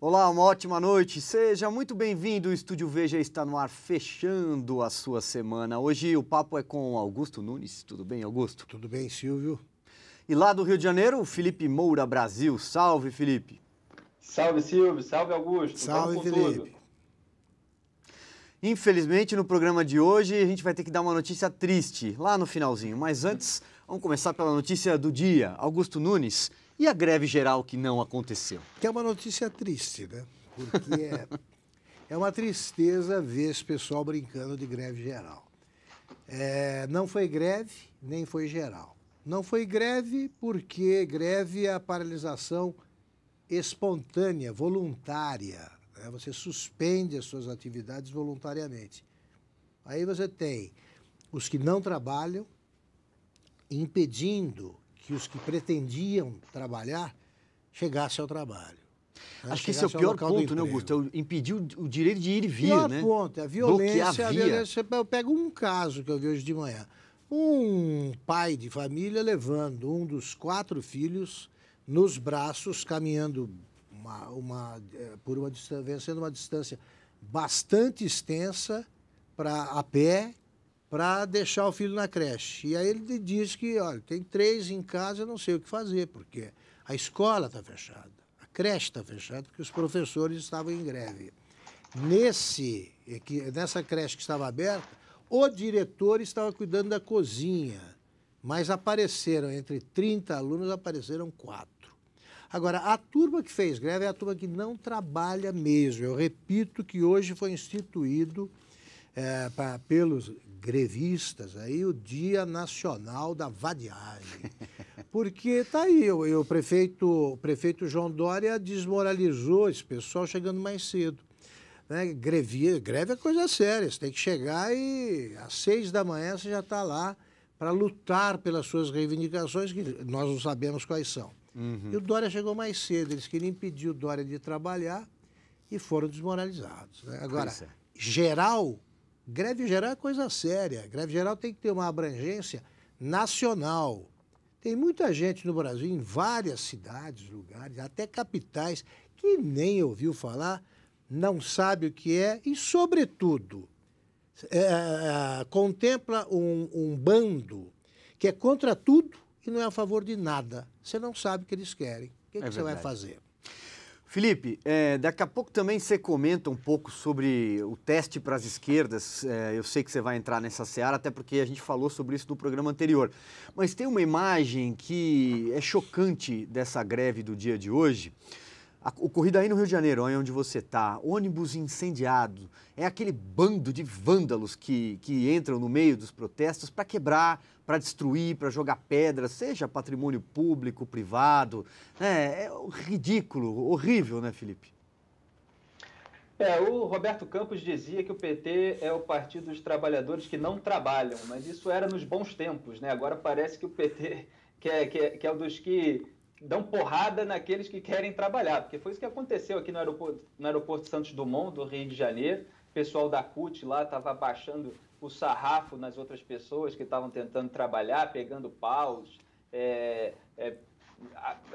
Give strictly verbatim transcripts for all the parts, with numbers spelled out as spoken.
Olá, uma ótima noite. Seja muito bem-vindo. O Estúdio Veja está no ar, fechando a sua semana. Hoje o papo é com Augusto Nunes. Tudo bem, Augusto? Tudo bem, Silvio. E lá do Rio de Janeiro, o Felipe Moura Brasil. Salve, Felipe. Salve, Silvio. Salve, Augusto. Salve, Felipe. Tudo. Infelizmente, no programa de hoje, a gente vai ter que dar uma notícia triste lá no finalzinho. Mas antes, vamos começar pela notícia do dia. Augusto Nunes... E a greve geral que não aconteceu? Que é uma notícia triste, né? Porque é, é uma tristeza ver esse pessoal brincando de greve geral. É, não foi greve, nem foi geral. Não foi greve porque greve é a paralisação espontânea, voluntária. Né? Você suspende as suas atividades voluntariamente. Aí você tem os que não trabalham impedindo... que os que pretendiam trabalhar chegassem ao trabalho. Né? Acho que esse é o pior ponto, né, Augusto? Impedir o direito de ir e vir, né? O pior ponto, a violência, a violência. Eu pego um caso que eu vi hoje de manhã. Um pai de família levando um dos quatro filhos nos braços, caminhando uma, uma, por uma distância, vencendo uma distância bastante extensa para a pé, para deixar o filho na creche. E aí ele diz que, olha, tem três em casa, eu não sei o que fazer, porque a escola está fechada, a creche está fechada, porque os professores estavam em greve. Nesse, nessa creche que estava aberta, o diretor estava cuidando da cozinha, mas apareceram, entre trinta alunos, apareceram quatro. Agora, a turma que fez greve é a turma que não trabalha mesmo. Eu repito que hoje foi instituído é, pra, pelos... grevistas, aí o Dia Nacional da Vadiagem. Porque está aí, o, o, prefeito, o prefeito João Doria desmoralizou esse pessoal chegando mais cedo. Né? Greve, greve é coisa séria, você tem que chegar e às seis da manhã você já está lá para lutar pelas suas reivindicações, que nós não sabemos quais são. Uhum. E o Doria chegou mais cedo, eles queriam impedir o Doria de trabalhar e foram desmoralizados. Né? Agora, é. geral... Greve geral é coisa séria. Greve geral tem que ter uma abrangência nacional. Tem muita gente no Brasil, em várias cidades, lugares, até capitais, que nem ouviu falar, não sabe o que é e, sobretudo, é, contempla um, um bando que é contra tudo e não é a favor de nada. Você não sabe o que eles querem. O que, é que você vai fazer? Felipe, é, daqui a pouco também você comenta um pouco sobre o teste para as esquerdas. É, eu sei que você vai entrar nessa seara, até porque a gente falou sobre isso no programa anterior. Mas tem uma imagem que é chocante dessa greve do dia de hoje. A, ocorrida aí no Rio de Janeiro, onde você está, ônibus incendiado. É aquele bando de vândalos que, que entram no meio dos protestos para quebrar, para destruir, para jogar pedra, seja patrimônio público, privado. Né? É ridículo, horrível, né, Felipe? É, o Roberto Campos dizia que o P T é o partido dos trabalhadores que não trabalham, mas isso era nos bons tempos, né? Agora parece que o P T que é, que é, que é o dos que dão porrada naqueles que querem trabalhar, porque foi isso que aconteceu aqui no aeroporto, no aeroporto Santos Dumont, do Rio de Janeiro. O pessoal da C U T lá estava baixando o sarrafo nas outras pessoas que estavam tentando trabalhar, pegando paus, é, é,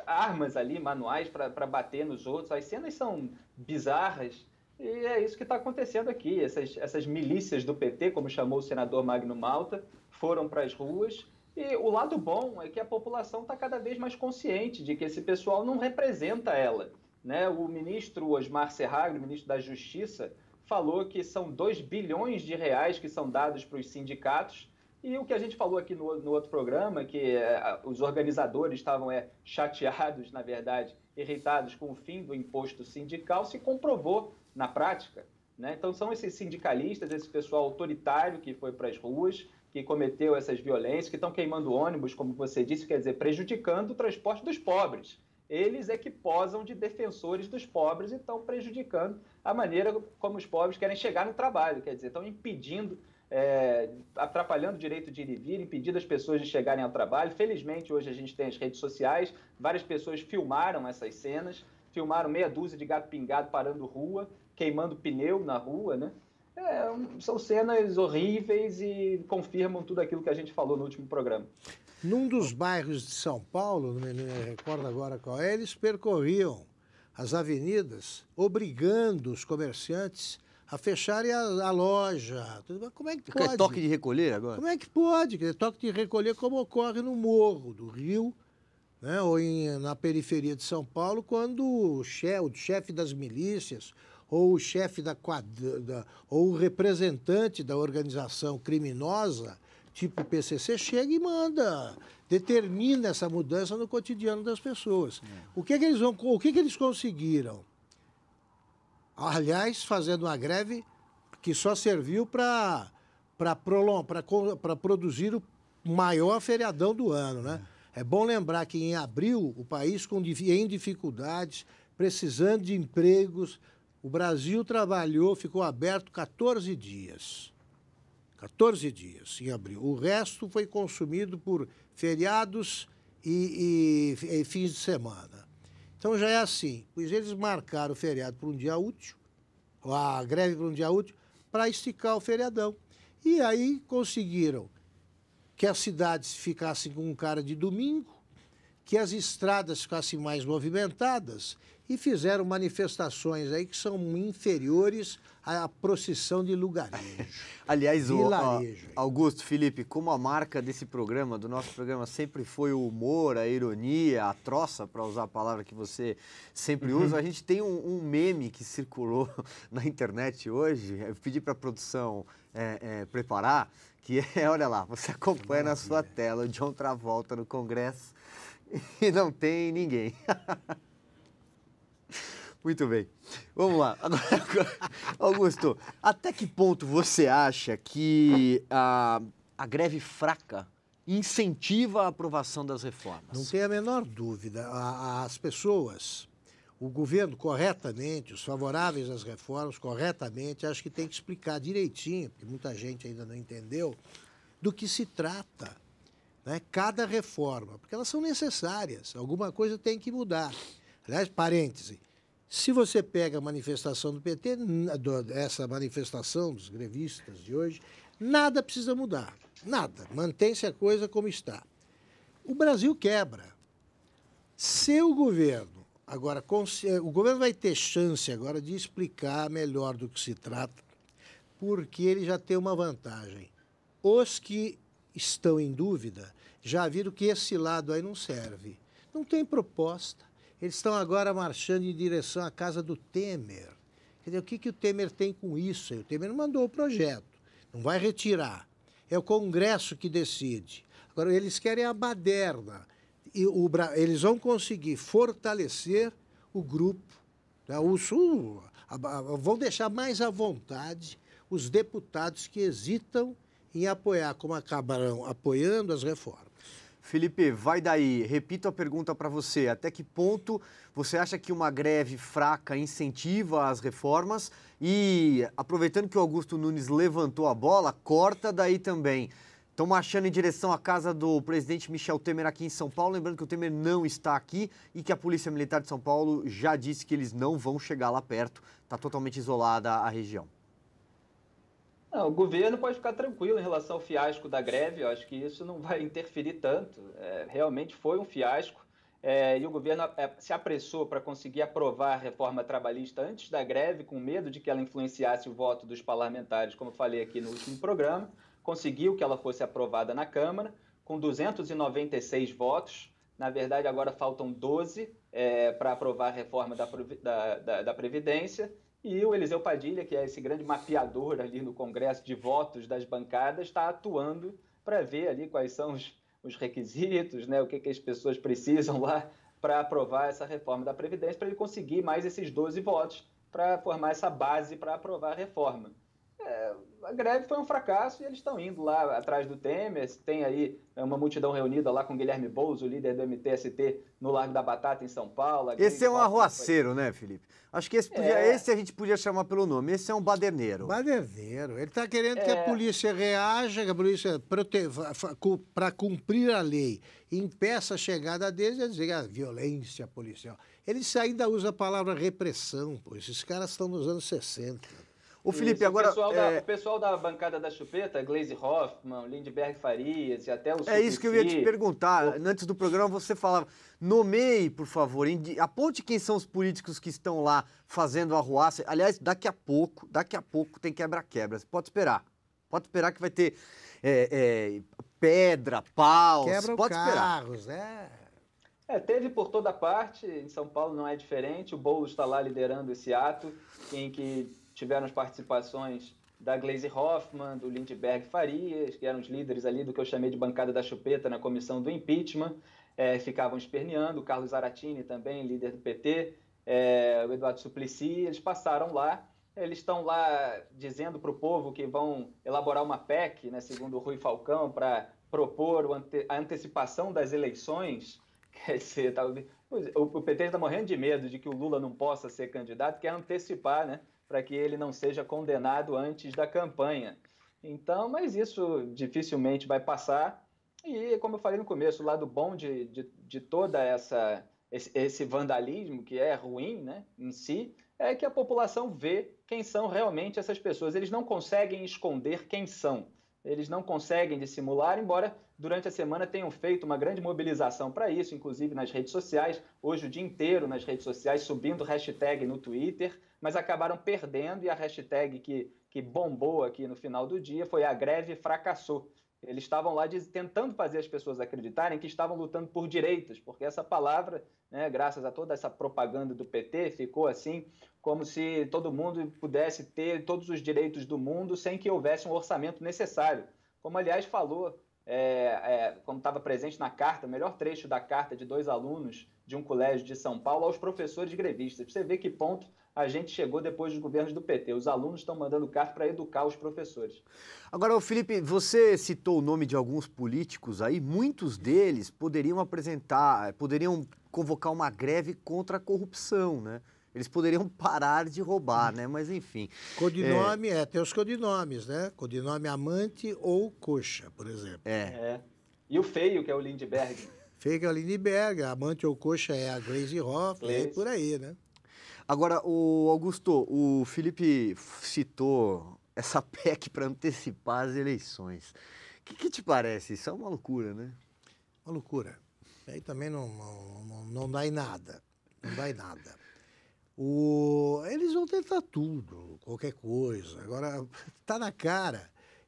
armas ali, manuais para bater nos outros. As cenas são bizarras e é isso que está acontecendo aqui. Essas, essas milícias do P T, como chamou o senador Magno Malta, foram para as ruas. E o lado bom é que a população está cada vez mais consciente de que esse pessoal não representa ela. Né? O ministro Osmar Serraglio, ministro da Justiça, falou que são dois bilhões de reais que são dados para os sindicatos. E o que a gente falou aqui no, no outro programa, que é, os organizadores estavam é, chateados, na verdade, irritados com o fim do imposto sindical, se comprovou na prática. Né? Então, são esses sindicalistas, esse pessoal autoritário que foi para as ruas, que cometeu essas violências, que estão queimando ônibus, como você disse, quer dizer, prejudicando o transporte dos pobres. Eles é que posam de defensores dos pobres e estão prejudicando a maneira como os pobres querem chegar no trabalho, quer dizer, estão impedindo, é, atrapalhando o direito de ir e vir, impedindo as pessoas de chegarem ao trabalho. Felizmente, hoje a gente tem as redes sociais, várias pessoas filmaram essas cenas, filmaram meia dúzia de gato pingado parando rua, queimando pneu na rua, né? É, são cenas horríveis e confirmam tudo aquilo que a gente falou no último programa. Num dos bairros de São Paulo, não me recordo agora qual é, eles percorriam as avenidas, obrigando os comerciantes a fecharem a, a loja. Como é que pode? É toque de recolher agora? Como é que pode? É toque de recolher como ocorre no Morro do Rio, né? Ou em, na periferia de São Paulo, quando o chefe, o chefe das milícias ou o chefe da, da ou o representante da organização criminosa, tipo o P C C, chega e manda, determina essa mudança no cotidiano das pessoas. É. O que, que eles vão, o que, que eles conseguiram? Aliás, fazendo uma greve que só serviu para para produzir o maior feriadão do ano, né? É. É bom lembrar que em abril o país com em dificuldades, precisando de empregos, o Brasil trabalhou, ficou aberto quatorze dias. quatorze dias em abril. O resto foi consumido por feriados e, e, e fins de semana. Então já é assim, pois eles marcaram o feriado por um dia útil, ou a greve por um dia útil, para esticar o feriadão. E aí conseguiram que as cidades ficassem com um cara de domingo, que as estradas ficassem mais movimentadas e fizeram manifestações aí que são inferiores à procissão de lugarejo. Aliás, o, a, Augusto, Felipe, como a marca desse programa, do nosso programa, sempre foi o humor, a ironia, a troça, para usar a palavra que você sempre usa, uhum. A gente tem um, um meme que circulou na internet hoje, eu pedi para a produção é, é, preparar, que é, olha lá, você acompanha na sua tela o John Travolta no Congresso e não tem ninguém. Muito bem. Vamos lá. Agora, Augusto, até que ponto você acha que a, a greve fraca incentiva a aprovação das reformas? Não tem a menor dúvida. As pessoas, o governo corretamente, os favoráveis às reformas corretamente, acho que tem que explicar direitinho, porque muita gente ainda não entendeu, do que se trata, né, cada reforma, porque elas são necessárias, alguma coisa tem que mudar. Aliás, parêntese, se você pega a manifestação do P T, essa manifestação dos grevistas de hoje, nada precisa mudar, nada. Mantém-se a coisa como está. O Brasil quebra. Se o governo, agora, o governo vai ter chance agora de explicar melhor do que se trata, porque ele já tem uma vantagem. Os que estão em dúvida já viram que esse lado aí não serve. Não tem proposta. Eles estão agora marchando em direção à casa do Temer. Quer dizer, o que, que o Temer tem com isso? O Temer não mandou o projeto, não vai retirar. É o Congresso que decide. Agora, eles querem a baderna. E o, eles vão conseguir fortalecer o grupo, né? O Sul, a, a, vão deixar mais à vontade os deputados que hesitam em apoiar, como acabarão apoiando as reformas. Felipe, vai daí. Repito a pergunta para você. Até que ponto você acha que uma greve fraca incentiva as reformas? E, aproveitando que o Augusto Nunes levantou a bola, corta daí também. Estão marchando em direção à casa do presidente Michel Temer aqui em São Paulo. Lembrando que o Temer não está aqui e que a Polícia Militar de São Paulo já disse que eles não vão chegar lá perto. Está totalmente isolada a região. Não, o governo pode ficar tranquilo em relação ao fiasco da greve, eu acho que isso não vai interferir tanto, é, realmente foi um fiasco, é, e o governo se apressou para conseguir aprovar a reforma trabalhista antes da greve, com medo de que ela influenciasse o voto dos parlamentares, como eu falei aqui no último programa, conseguiu que ela fosse aprovada na Câmara, com duzentos e noventa e seis votos, na verdade agora faltam doze é, para aprovar a reforma da, da, da, da Previdência, e o Eliseu Padilha, que é esse grande mapeador ali no Congresso de votos das bancadas, está atuando para ver ali quais são os, os requisitos, né, o que, que as pessoas precisam lá para aprovar essa reforma da Previdência, para ele conseguir mais esses doze votos para formar essa base para aprovar a reforma. É, a greve foi um fracasso e eles estão indo lá atrás do Temer, tem aí uma multidão reunida lá com Guilherme Boulos, o líder do M T S T, no Largo da Batata, em São Paulo. Esse é um arruaceiro, né, Felipe? Acho que esse, podia, é. esse a gente podia chamar pelo nome, esse é um baderneiro. Baderneiro, ele está querendo é. que a polícia reaja, que a polícia, para cumprir a lei, impeça a chegada deles, é dizer, a violência policial. Eles ainda usam a palavra repressão, pô. Esses caras estão nos anos sessenta. O Felipe, isso, agora... O pessoal, é... da, o pessoal da bancada da chupeta, Gleisi Hoffmann, Lindbergh Farias e até o Suplicy... É isso que eu ia te perguntar. O... Antes do programa você falava, nomeie, por favor, aponte quem são os políticos que estão lá fazendo arruaça. Aliás, daqui a pouco, daqui a pouco tem quebra-quebra. Você pode esperar. Pode esperar que vai ter é, é, pedra, paus, pode esperar. Quebra-carros, né? É, teve por toda parte, em São Paulo não é diferente, o Boulos está lá liderando esse ato, em que tiveram as participações da Gleisi Hoffmann, do Lindbergh Farias, que eram os líderes ali do que eu chamei de bancada da chupeta na comissão do impeachment, é, ficavam esperneando, o Carlos Aratini também, líder do P T, é, o Eduardo Suplicy, eles passaram lá, eles estão lá dizendo para o povo que vão elaborar uma P E C, né, segundo o Rui Falcão, para propor ante a antecipação das eleições. Quer dizer, tá, o P T está morrendo de medo de que o Lula não possa ser candidato, quer antecipar, né, para que ele não seja condenado antes da campanha. Então, mas isso dificilmente vai passar. E, como eu falei no começo, o lado bom de, de, de toda essa esse, esse vandalismo, que é ruim, né, em si, é que a população vê quem são realmente essas pessoas. Eles não conseguem esconder quem são. Eles não conseguem dissimular, embora durante a semana tenham feito uma grande mobilização para isso, inclusive nas redes sociais, hoje o dia inteiro nas redes sociais, subindo hashtag no Twitter, mas acabaram perdendo e a hashtag que, que bombou aqui no final do dia foi a greve fracassou. Eles estavam lá de, tentando fazer as pessoas acreditarem que estavam lutando por direitos, porque essa palavra, né, graças a toda essa propaganda do P T, ficou assim como se todo mundo pudesse ter todos os direitos do mundo sem que houvesse um orçamento necessário. Como, aliás, falou, é, é, como estava presente na carta, o melhor trecho da carta de dois alunos de um colégio de São Paulo aos professores grevistas. Você vê que ponto a gente chegou depois dos governos do P T. Os alunos estão mandando carta para educar os professores. Agora, Felipe, você citou o nome de alguns políticos aí. Muitos deles poderiam apresentar, poderiam convocar uma greve contra a corrupção, né? Eles poderiam parar de roubar, né? Mas, enfim... Codinome, é, é tem os codinomes, né? Codinome amante ou coxa, por exemplo. É. É. E o feio, que é o Lindbergh. Feio que é o Lindbergh, amante ou coxa é a Gleisi Hoffmann, é por aí, né? Agora, o Augusto, o Felipe citou essa P E C para antecipar as eleições. O que, que te parece? Isso é uma loucura, né? Uma loucura. Aí também não, não, não, não dá em nada. Não dá em nada. O... Eles vão tentar tudo, qualquer coisa. Agora, está na cara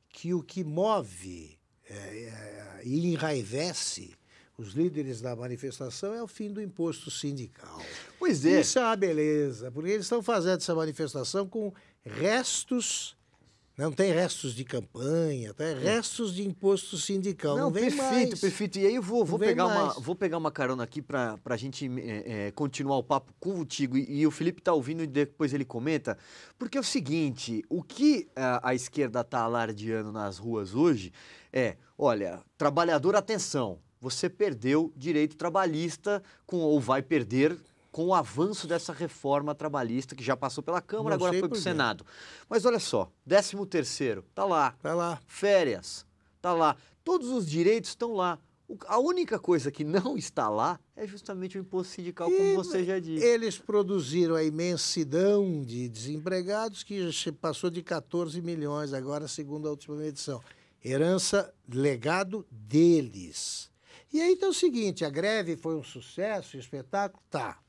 que o que move é, é, e enraivece os líderes da manifestação é o fim do imposto sindical. Pois é. Isso é uma beleza, porque eles estão fazendo essa manifestação com restos, não tem restos de campanha, tem restos de imposto sindical. Não, não vem perfeito, mais. perfeito. E aí eu vou, vou, pegar, uma, vou pegar uma carona aqui para a gente é, é, continuar o papo contigo. E, e o Felipe está ouvindo e depois ele comenta. Porque é o seguinte, o que a, a esquerda está alardeando nas ruas hoje é, olha, trabalhador, atenção. Você perdeu direito trabalhista com, ou vai perder com o avanço dessa reforma trabalhista que já passou pela Câmara, agora foi para o Senado. Mas olha só, décimo terceiro, tá lá. Tá lá. Férias, tá lá. Todos os direitos estão lá. A única coisa que não está lá é justamente o imposto sindical, e como você já disse. Eles produziram a imensidão de desempregados que passou de quatorze milhões agora, segundo a última edição. Herança, legado deles. E aí então é o seguinte, a greve foi um sucesso, um espetáculo, tá.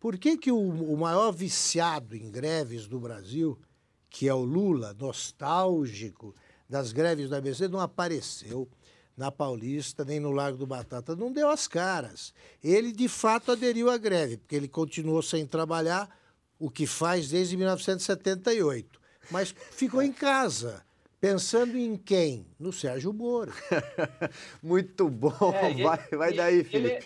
Por que que o, o maior viciado em greves do Brasil, que é o Lula, nostálgico das greves do A B C, não apareceu na Paulista nem no Largo do Batata? Não deu as caras. Ele, de fato, aderiu à greve, porque ele continuou sem trabalhar, o que faz desde mil novecentos e setenta e oito. Mas ficou em casa. Pensando em quem? No Sérgio Moro. Muito bom. É, ele, vai, vai daí, Felipe. Ele,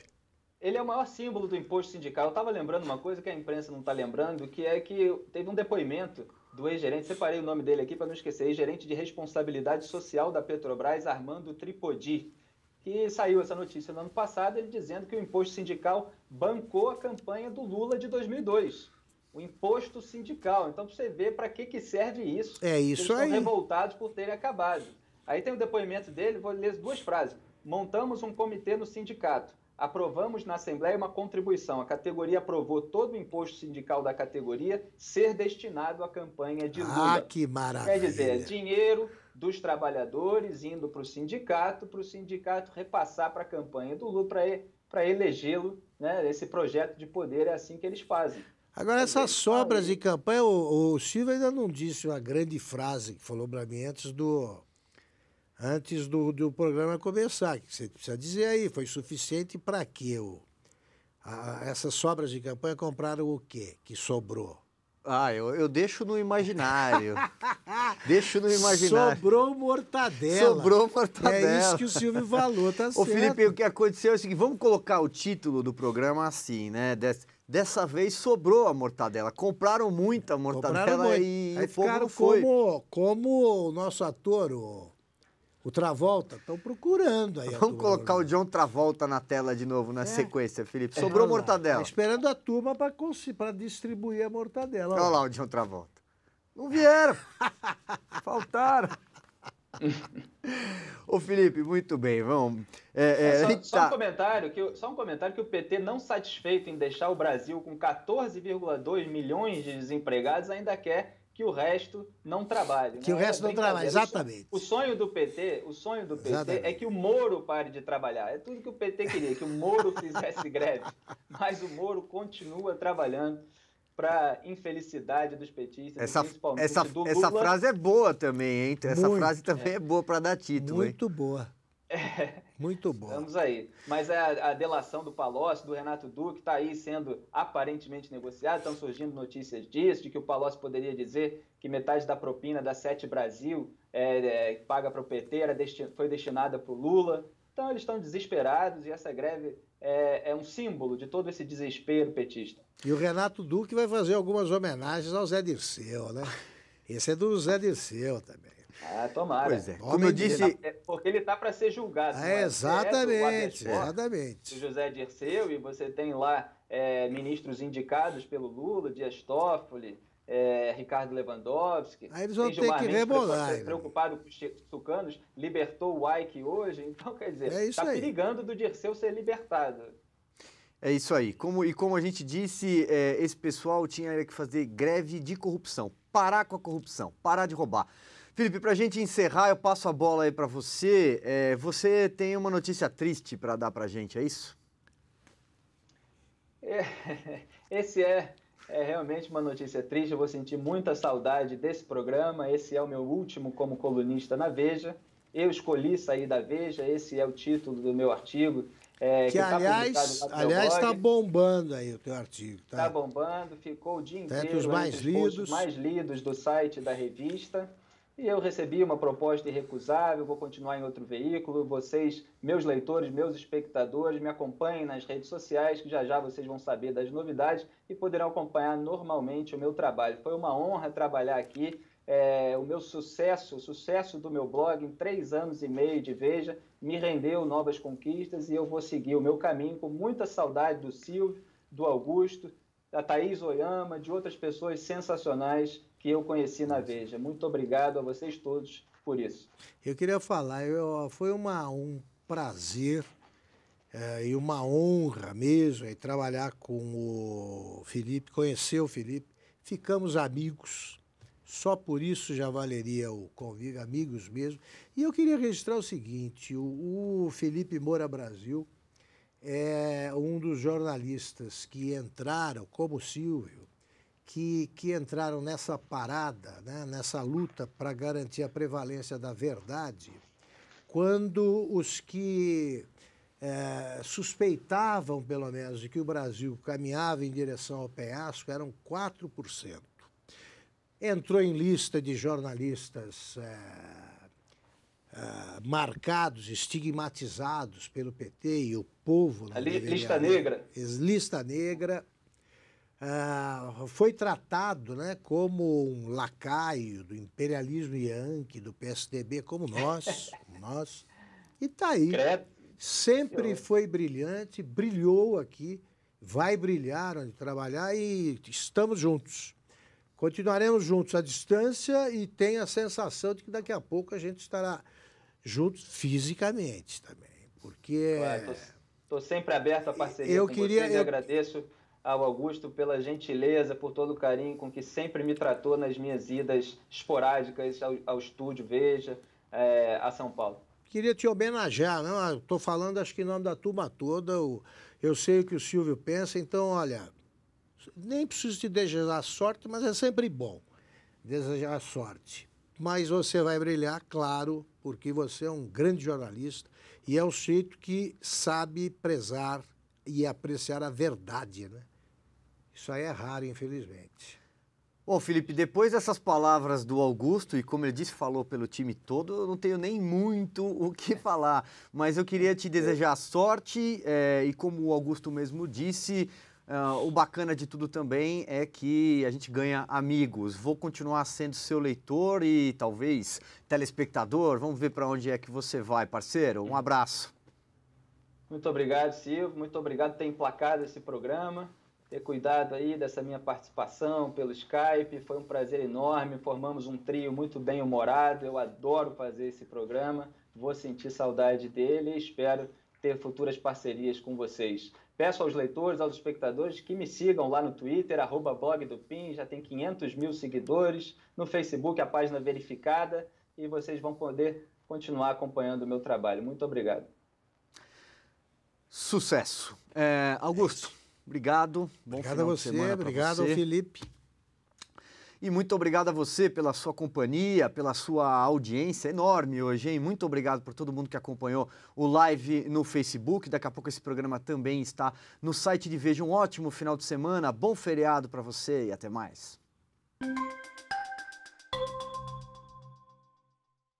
ele é o maior símbolo do imposto sindical. Eu estava lembrando uma coisa que a imprensa não está lembrando, que é que teve um depoimento do ex-gerente, separei o nome dele aqui para não esquecer, ex-gerente de responsabilidade social da Petrobras, Armando Tripodi, que saiu essa notícia no ano passado, ele dizendo que o imposto sindical bancou a campanha do Lula de dois mil e dois. O imposto sindical. Então, você vê para que, que serve isso. É isso aí. Eles estão revoltados por terem acabado. Aí tem o depoimento dele, vou ler duas frases. Montamos um comitê no sindicato. aprovamos na Assembleia uma contribuição, a categoria aprovou todo o imposto sindical da categoria ser destinado à campanha de Lula. Ah, que maravilha! Quer dizer, dinheiro dos trabalhadores indo para o sindicato, para o sindicato repassar para a campanha do Lula, para elegê-lo, né? Esse projeto de poder é assim que eles fazem. Agora, essas sobras de campanha, o, o Silvio ainda não disse uma grande frase que falou para mim antes do... antes do, do programa começar, que você precisa dizer aí, foi suficiente para quê? O, a, essas sobras de campanha compraram o quê que sobrou? Ah, eu, eu deixo no imaginário. Deixo no imaginário. Sobrou mortadela. Sobrou mortadela. É isso que o Silvio falou, tá certo. Ô, Felipe, o que aconteceu é o seguinte, vamos colocar o título do programa assim, né? Des, dessa vez sobrou a mortadela. Compraram muita mortadela compraram e muito. Aí ficaram foi. Como, como o nosso ator, o... O Travolta, estão procurando aí. Vamos colocar o John Travolta na tela de novo, na é. sequência, Felipe. Sobrou é, mortadela. Tá esperando a turma para distribuir a mortadela. Olha lá o John Travolta. Não vieram. Faltaram. Ô, Felipe, muito bem, vamos... É, é, só, só, tá. um comentário que, só um comentário que o P T, não satisfeito em deixar o Brasil com quatorze vírgula dois milhões de desempregados, ainda quer... que o resto não trabalhe. Que né? o resto não trabalhe, exatamente. O sonho do P T, o sonho do P T exatamente. É que o Moro pare de trabalhar. É tudo que o P T queria, que o Moro fizesse greve. Mas o Moro continua trabalhando para infelicidade dos petistas, essa, principalmente essa, do Lula. Essa frase é boa também, hein? Essa Muito. frase também é. é boa para dar título. Muito hein? boa. É. Muito bom. Estamos aí. Mas a, a delação do Palocci, do Renato Duque, está aí sendo aparentemente negociada. Estão surgindo notícias disso, de que o Palocci poderia dizer que metade da propina da sete Brasil, é, é, paga para o P T, era desti foi destinada para o Lula. Então, eles estão desesperados e essa greve é, é um símbolo de todo esse desespero petista. E o Renato Duque vai fazer algumas homenagens ao Zé Dirceu, né? Esse é do Zé Dirceu também. Ah, tomara. Pois é. Como eu disse... Porque ele está para ser julgado. Ah, exatamente, é exatamente. O José Dirceu, e você tem lá é, ministros indicados pelo Lula, Dias Toffoli, é, Ricardo Lewandowski. Aí eles vão ter que rebolar. Preocupado, preocupado com os tucanos, libertou o Ike hoje. Então, quer dizer, está é perigando do Dirceu ser libertado. É isso aí. Como, e como a gente disse, é, esse pessoal tinha que fazer greve de corrupção. Parar com a corrupção, parar de roubar. Felipe, para a gente encerrar, eu passo a bola aí para você. É, você tem uma notícia triste para dar para a gente, é isso? É, esse é, é realmente uma notícia triste. Eu vou sentir muita saudade desse programa. Esse é o meu último como colunista na Veja. Eu escolhi sair da Veja, esse é o título do meu artigo. É, que, que aliás, tá aliás está bombando aí o teu artigo. Está tá bombando, ficou o dia inteiro entre os mais lidos. mais lidos do site da revista. E eu recebi uma proposta irrecusável, vou continuar em outro veículo. Vocês, meus leitores, meus espectadores, me acompanhem nas redes sociais, que já já vocês vão saber das novidades e poderão acompanhar normalmente o meu trabalho. Foi uma honra trabalhar aqui. É, o meu sucesso, o sucesso do meu blog em três anos e meio de Veja me rendeu novas conquistas e eu vou seguir o meu caminho com muita saudade do Silvio, do Augusto, da Thais Oyama, de outras pessoas sensacionais que eu conheci na Veja. Muito obrigado a vocês todos por isso. Eu queria falar, eu, foi uma, um prazer é, e uma honra mesmo é, trabalhar com o Felipe, conhecer o Felipe, ficamos amigos. Só por isso já valeria o convívio, amigos mesmo. E eu queria registrar o seguinte, o, o Felipe Moura Brasil é um dos jornalistas que entraram, como o Silvio, que, que entraram nessa parada, né, nessa luta para garantir a prevalência da verdade, quando os que é, suspeitavam, pelo menos, de que o Brasil caminhava em direção ao penhasco eram quatro por cento. Entrou em lista de jornalistas é, é, marcados, estigmatizados pelo P T e o povo... A li, lista negra. Lista negra. É, foi tratado, né, como um lacaio do imperialismo yankee, do P S D B, como nós. Como nós. E está aí. Crepe. Sempre foi brilhante, brilhou aqui, vai brilhar onde trabalhar e estamos juntos. Continuaremos juntos à distância e tenho a sensação de que daqui a pouco a gente estará juntos fisicamente também, porque Ué, tô... Estou sempre aberto a parceria eu com queria, vocês eu... e agradeço ao Augusto pela gentileza, por todo o carinho com que sempre me tratou nas minhas idas esporádicas ao, ao Estúdio Veja, é, a São Paulo. Queria te homenagear, não? Estou falando, acho que em nome da turma toda, eu, eu sei o que o Silvio pensa, então, olha, nem preciso te desejar sorte, mas é sempre bom desejar sorte. Mas você vai brilhar, claro, porque você é um grande jornalista e é um sujeito que sabe prezar e apreciar a verdade, né? Isso aí é raro, infelizmente. Bom, Felipe, depois dessas palavras do Augusto, e como ele disse, falou pelo time todo, eu não tenho nem muito o que falar, mas eu queria te desejar sorte, é, e como o Augusto mesmo disse, uh, o bacana de tudo também é que a gente ganha amigos. Vou continuar sendo seu leitor e talvez telespectador, vamos ver para onde é que você vai, parceiro. Um abraço. Muito obrigado, Silvio, muito obrigado por ter emplacado esse programa. Ter cuidado aí dessa minha participação pelo Skype, foi um prazer enorme, formamos um trio muito bem humorado, eu adoro fazer esse programa, vou sentir saudade dele e espero ter futuras parcerias com vocês. Peço aos leitores, aos espectadores que me sigam lá no Twitter, arroba blog do P I N, já tem quinhentos mil seguidores, no Facebook a página verificada e vocês vão poder continuar acompanhando o meu trabalho. Muito obrigado. Sucesso. É, Augusto. Obrigado. Bom obrigado a você, obrigado ao Felipe. E muito obrigado a você pela sua companhia, pela sua audiência enorme hoje, hein? Muito obrigado por todo mundo que acompanhou o live no Facebook. Daqui a pouco esse programa também está no site de Veja. Um ótimo final de semana, bom feriado para você e até mais.